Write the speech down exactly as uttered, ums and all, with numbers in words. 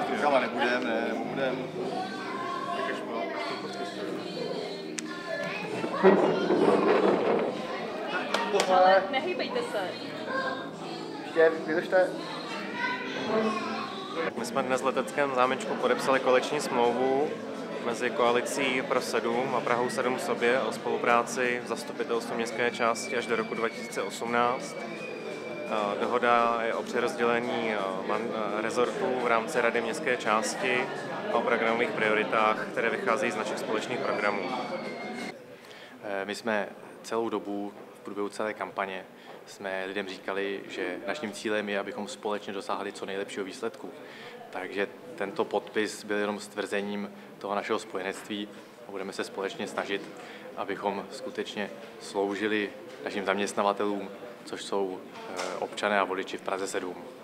tak rukama nebudem, ne, budem. Ale nehýbejte se. Ještě, vydržte. My jsme dnes v Letenském zámečku podepsali koaliční smlouvu mezi koalicí pro sedm a Prahou sedm sobě o spolupráci v zastupitelstvu městské části až do roku dva tisíce osmnáct. Dohoda je o přerozdělení rezortů v rámci Rady městské části a o programových prioritách, které vycházejí z našich společných programů. My jsme celou dobu v průběhu celé kampaně jsme lidem říkali, že naším cílem je, abychom společně dosáhli co nejlepšího výsledku. Takže tento podpis byl jenom stvrzením toho našeho spojenectví a budeme se společně snažit, abychom skutečně sloužili našim zaměstnavatelům, což jsou občané a voliči v Praze sedm.